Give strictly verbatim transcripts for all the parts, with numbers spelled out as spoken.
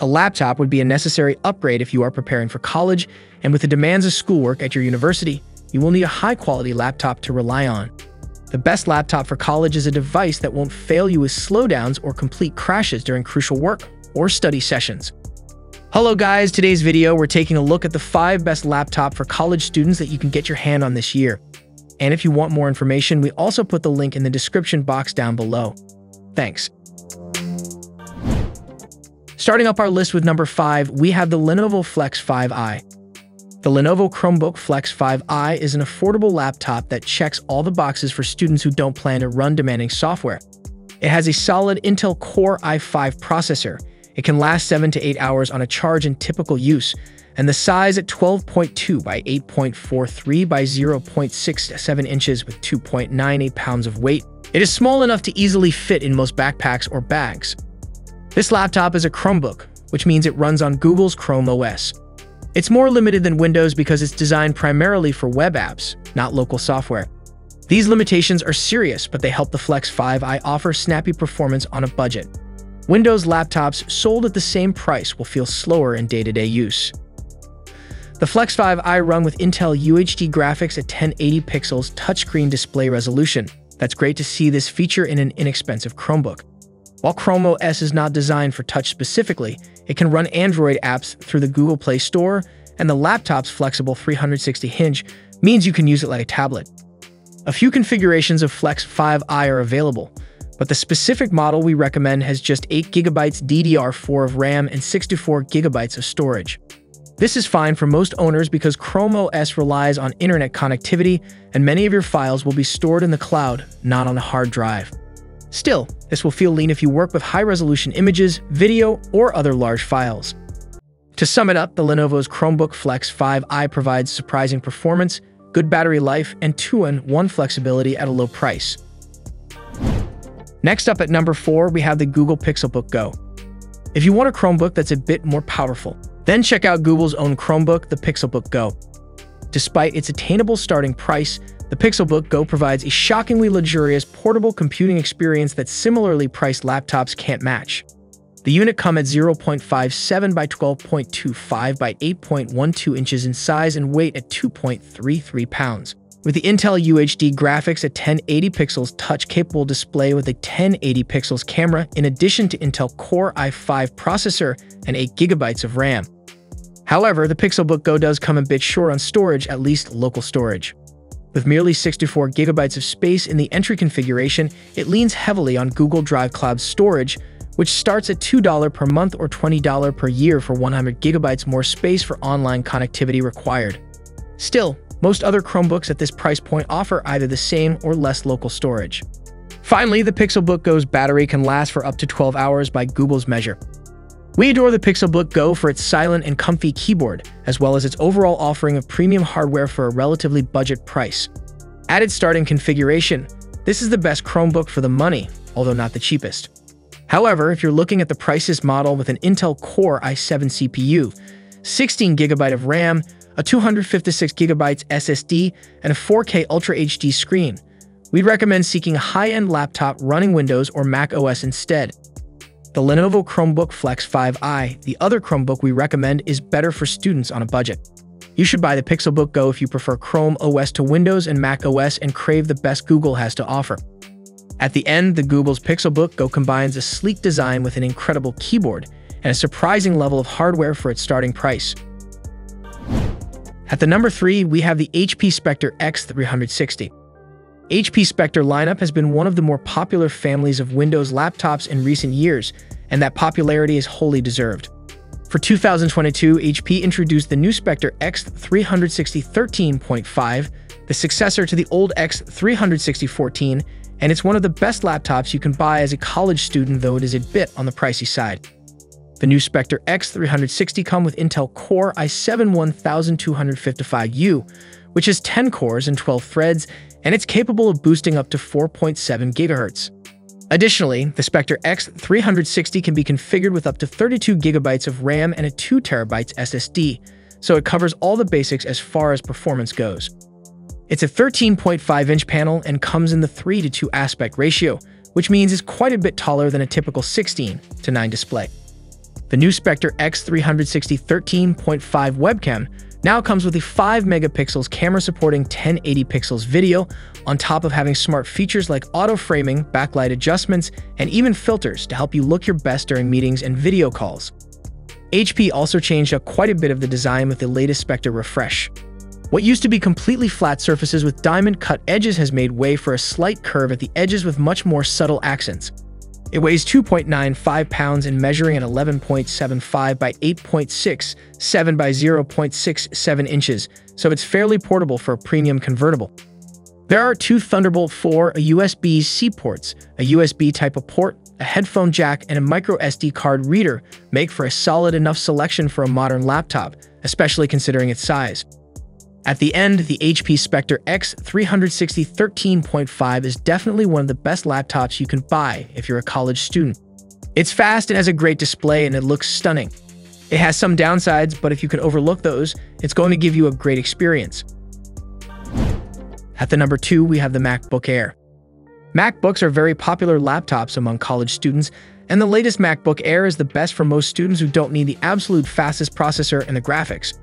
A laptop would be a necessary upgrade if you are preparing for college, and with the demands of schoolwork at your university, you will need a high-quality laptop to rely on. The best laptop for college is a device that won't fail you with slowdowns or complete crashes during crucial work or study sessions. Hello guys, today's video we're taking a look at the five best laptop for college students that you can get your hand on this year. And if you want more information, we also put the link in the description box down below. Thanks. Starting up our list with number five, we have the Lenovo Flex five i. The Lenovo Chromebook Flex five i is an affordable laptop that checks all the boxes for students who don't plan to run demanding software. It has a solid Intel Core i five processor. It can last seven to eight hours on a charge in typical use, and the size at twelve point two by eight point four three by zero point six seven inches with two point nine eight pounds of weight. It is small enough to easily fit in most backpacks or bags. This laptop is a Chromebook, which means it runs on Google's Chrome O S. It's more limited than Windows because it's designed primarily for web apps, not local software. These limitations are serious, but they help the Flex five i offer snappy performance on a budget. Windows laptops sold at the same price will feel slower in day-to-day use. The Flex five i run with Intel U H D graphics at ten eighty pixels touchscreen display resolution. That's great to see this feature in an inexpensive Chromebook. While Chrome O S is not designed for touch specifically, it can run Android apps through the Google Play Store, and the laptop's flexible three hundred sixty hinge means you can use it like a tablet. A few configurations of Flex five i are available, but the specific model we recommend has just eight gigabytes D D R four of RAM and sixty-four gigabytes of storage. This is fine for most owners because Chrome O S relies on internet connectivity, and many of your files will be stored in the cloud, not on a hard drive. Still, this will feel lean if you work with high-resolution images, video, or other large files. To sum it up, the Lenovo's Chromebook Flex five i provides surprising performance, good battery life, and two in one flexibility at a low price. Next up at number four, we have the Google Pixelbook Go. If you want a Chromebook that's a bit more powerful, then check out Google's own Chromebook, the Pixelbook Go. Despite its attainable starting price, the Pixelbook Go provides a shockingly luxurious portable computing experience that similarly priced laptops can't match. The unit comes at zero point five seven by twelve point two five by eight point one two inches in size and weight at two point three three pounds. With the Intel U H D graphics at ten eighty pixels touch-capable display with a ten eighty pixels camera in addition to Intel Core i five processor and eight gigabytes of RAM. However, the Pixelbook Go does come a bit short on storage, at least local storage. With merely sixty-four gigabytes of space in the entry configuration, it leans heavily on Google Drive cloud storage, which starts at two dollars per month or twenty dollars per year for one hundred gigabytes more space for online connectivity required. Still, most other Chromebooks at this price point offer either the same or less local storage. Finally, the Pixelbook Go's battery can last for up to twelve hours by Google's measure. We adore the Pixelbook Go for its silent and comfy keyboard, as well as its overall offering of premium hardware for a relatively budget price. At its starting configuration, this is the best Chromebook for the money, although not the cheapest. However, if you're looking at the priciest model with an Intel Core i seven C P U, sixteen gigabytes of RAM, a two hundred fifty-six gigabyte S S D, and a four K Ultra H D screen, we'd recommend seeking a high-end laptop running Windows or Mac O S instead. The Lenovo Chromebook Flex five i, the other Chromebook we recommend, is better for students on a budget. You should buy the Pixelbook Go if you prefer Chrome O S to Windows and Mac O S and crave the best Google has to offer. At the end, the Google's Pixelbook Go combines a sleek design with an incredible keyboard and a surprising level of hardware for its starting price. At the number three, we have the H P Spectre X three sixty. H P Spectre lineup has been one of the more popular families of Windows laptops in recent years, and that popularity is wholly deserved. For two thousand twenty-two, H P introduced the new Spectre X three sixty thirteen point five, the successor to the old X three sixty fourteen, and it's one of the best laptops you can buy as a college student, though it is a bit on the pricey side. The new Spectre X three sixty comes with Intel Core i seven one two five five U, which has ten cores and twelve threads, and it's capable of boosting up to four point seven gigahertz. Additionally, the Spectre X three sixty can be configured with up to thirty-two gigabytes of RAM and a two terabyte S S D, so it covers all the basics as far as performance goes. It's a thirteen point five inch panel and comes in the three to two aspect ratio, which means it's quite a bit taller than a typical sixteen to nine display. The new Spectre X three sixty thirteen point five webcam now comes with a five megapixels camera supporting ten eighty pixels video, on top of having smart features like auto framing, backlight adjustments, and even filters to help you look your best during meetings and video calls. H P also changed up quite a bit of the design with the latest Spectre refresh. What used to be completely flat surfaces with diamond-cut edges has made way for a slight curve at the edges with much more subtle accents. It weighs two point nine five pounds and measuring at eleven point seven five by eight point six seven by zero point six seven inches, so it's fairly portable for a premium convertible. There are two Thunderbolt four, a U S B C ports, a U S B Type A port, a headphone jack, and a micro S D card reader make for a solid enough selection for a modern laptop, especially considering its size. At the end, the H P Spectre X three sixty thirteen point five is definitely one of the best laptops you can buy if you're a college student. It's fast and has a great display, and it looks stunning. It has some downsides, but if you can overlook those, it's going to give you a great experience. At the number two, we have the MacBook Air. MacBooks are very popular laptops among college students, and the latest MacBook Air is the best for most students who don't need the absolute fastest processor and the graphics.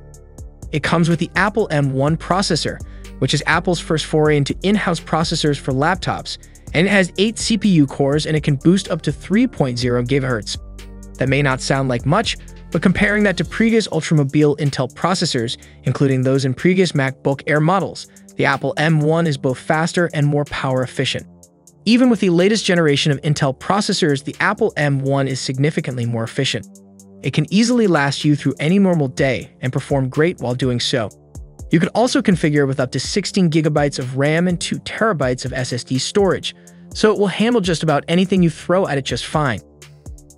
It comes with the Apple M one processor, which is Apple's first foray into in-house processors for laptops, and it has eight C P U cores, and it can boost up to three point zero gigahertz. That may not sound like much, but comparing that to previous ultramobile Intel processors, including those in previous MacBook Air models, the Apple M one is both faster and more power efficient. Even with the latest generation of Intel processors, the Apple M one is significantly more efficient. It can easily last you through any normal day and perform great while doing so. You can also configure with up to sixteen gigabytes of RAM and two terabytes of S S D storage, so it will handle just about anything you throw at it just fine.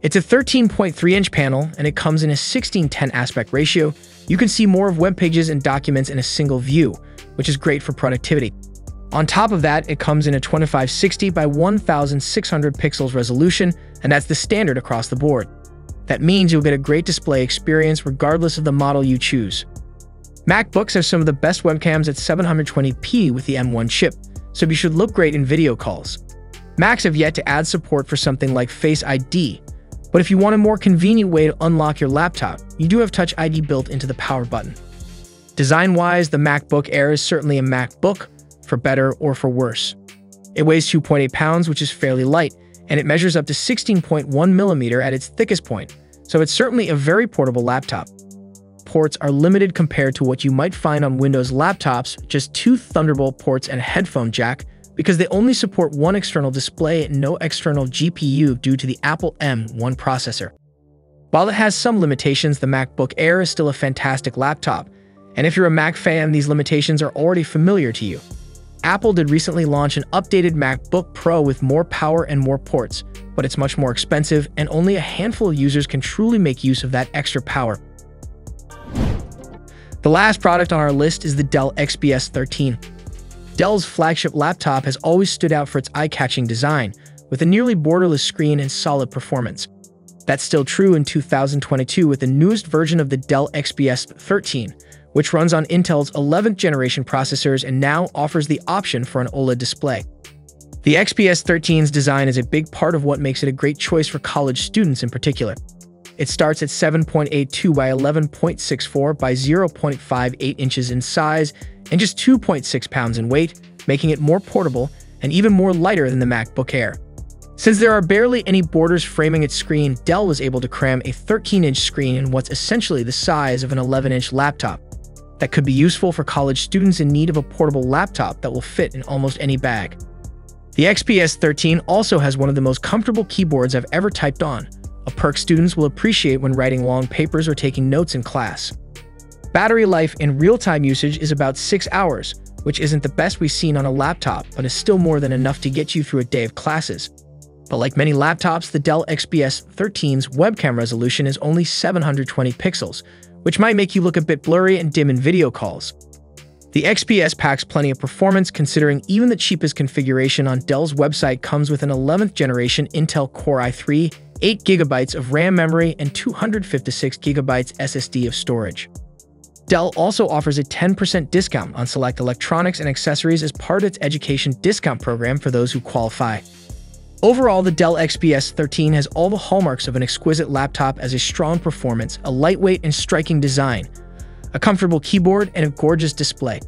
It's a thirteen point three inch panel, and it comes in a sixteen ten aspect ratio. You can see more of web pages and documents in a single view, which is great for productivity. On top of that, it comes in a twenty-five sixty by sixteen hundred pixels resolution, and that's the standard across the board. That means you'll get a great display experience regardless of the model you choose. MacBooks have some of the best webcams at seven twenty p with the M one chip, so you should look great in video calls. Macs have yet to add support for something like Face I D, but if you want a more convenient way to unlock your laptop, you do have Touch I D built into the power button. Design-wise, the MacBook Air is certainly a MacBook, for better or for worse. It weighs two point eight pounds, which is fairly light, and it measures up to sixteen point one millimeter at its thickest point, so it's certainly a very portable laptop. Ports are limited compared to what you might find on Windows laptops, just two Thunderbolt ports and a headphone jack, because they only support one external display and no external G P U due to the Apple M one processor. While it has some limitations, the MacBook Air is still a fantastic laptop, and if you're a Mac fan, these limitations are already familiar to you. Apple did recently launch an updated MacBook Pro with more power and more ports, but it's much more expensive, and only a handful of users can truly make use of that extra power. The last product on our list is the Dell X P S thirteen. Dell's flagship laptop has always stood out for its eye-catching design, with a nearly borderless screen and solid performance. That's still true in two thousand twenty-two with the newest version of the Dell X P S thirteen, which runs on Intel's eleventh generation processors and now offers the option for an OLED display. The X P S thirteen's design is a big part of what makes it a great choice for college students in particular. It starts at seven point eight two by eleven point six four by zero point five eight inches in size and just two point six pounds in weight, making it more portable and even more lighter than the MacBook Air. Since there are barely any borders framing its screen, Dell was able to cram a thirteen inch screen in what's essentially the size of an eleven inch laptop. That could be useful for college students in need of a portable laptop that will fit in almost any bag. The X P S thirteen also has one of the most comfortable keyboards I've ever typed on, a perk students will appreciate when writing long papers or taking notes in class. Battery life in real-time usage is about six hours, which isn't the best we've seen on a laptop, but is still more than enough to get you through a day of classes. But like many laptops, the Dell X P S thirteen's webcam resolution is only seven hundred twenty pixels, which might make you look a bit blurry and dim in video calls. The X P S packs plenty of performance, considering even the cheapest configuration on Dell's website comes with an eleventh generation Intel Core i three, eight gigabytes of RAM memory, and two hundred fifty-six gigabytes S S D of storage. Dell also offers a ten percent discount on select electronics and accessories as part of its education discount program for those who qualify. Overall, the Dell X P S thirteen has all the hallmarks of an exquisite laptop as a strong performance, a lightweight and striking design, a comfortable keyboard, and a gorgeous display.